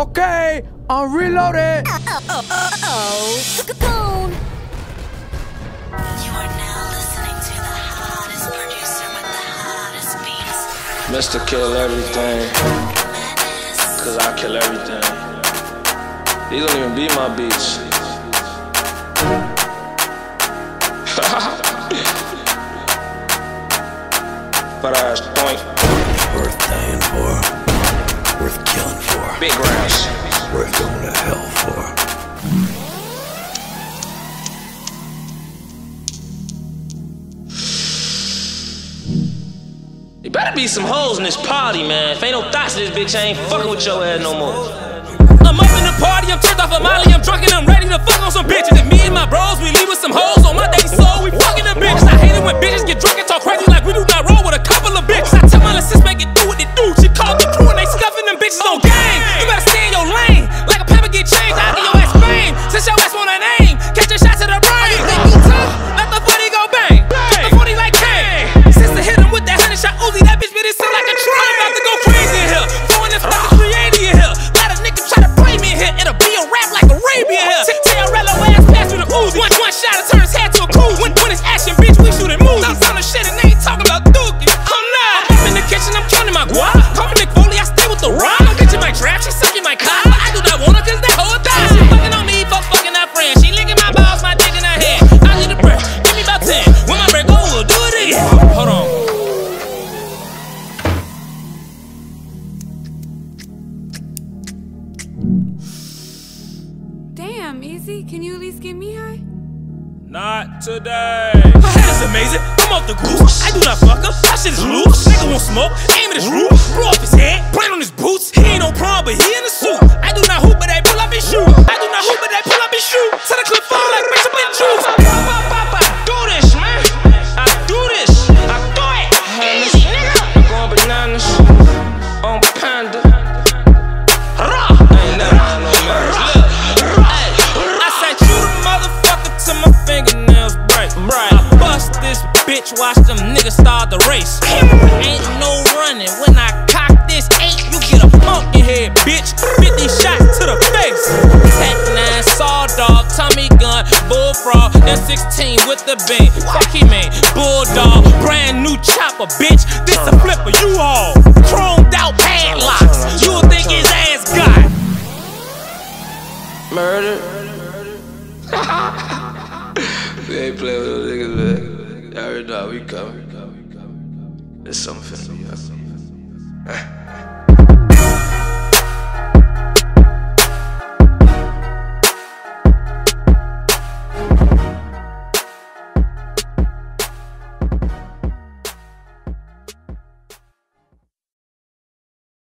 Okay, I'm reloaded. Cocoon. You are now listening to the hottest producer with the hottest beats. Mr. Kill Everything. Cause I kill everything. These don't even be my beats. But I was doing. Worth dying for. Worth killing for. Big rounds. Worth going to hell for. There better be some hoes in this party, man. If ain't no thoughts in this bitch, I ain't fucking with your ass no more. I'm up in the party, I'm turned off a molly, I'm drunk and I'm ready to fuck on some bitches. And me and my bros, we leave with some hoes on my dating soul, we fucking the bitches. I hate it when bitches get drunk and talk crazy like we do not roll with a couple of bitches. I tell my little sis make it do what it do. She called the crew and they scuffing them bitches on gang. You better stay in your lane, like a pepper get changed. I give your ass fame, since your ass want a name. Catch a shot to the brain. You think you tough? Let the 40 go bang. Let the 40 like Kane. Since I hit him with that 100 shot Uzi, that bitch made it seem like a train. I'm about to go crazy in here, throwing this fucking 380 in here. It'll be a rap like Arabia here. Tell Rello ass pass through the Uzi. One shot, it turns head to a cruise. When it's action, bitch, we shooting movies. I'm on the shit and they ain't talking about dookie. I'm not. I'm up in the kitchen, I'm counting my guap. Call me Nick Foley, I stay with the rhyme. I'm bitching my trap, she sucking my cock. I do not want her cause that whole time. She fucking on me for fucking her friend. She licking my balls, my dick in her head. I get the breath, give me about 10. When my break over, we'll do it again. Hold on. Can you at least get me high? Not today. My head is amazing, I'm off the goose. I do not fuck up, my shit is loose. Nigga won't smoke, aim at his roof. Blow off his head, plant on his boots. He ain't no prom, but he in a suit. I do not hoop, but they pull up and shoot. I do not hoop, but they pull up and shoot. So the clip fall like bitch up in juice. I do this, man. I do this, I do it. Easy, nigga. I'm going bananas on Panda. Watch them niggas start the race. Ain't no running when I cock this 8. You get a punk in here, bitch. 50 shots to the face. Cat 9, saw dog, Tommy gun, bullfrog. That's 16 with the beam. Fuck he man, bulldog, brand new chopper, bitch. This a flipper, you all chromed out padlocks. You would think his ass got murdered. We ain't playing with those niggas, man. I already know how we coming. It's something for me.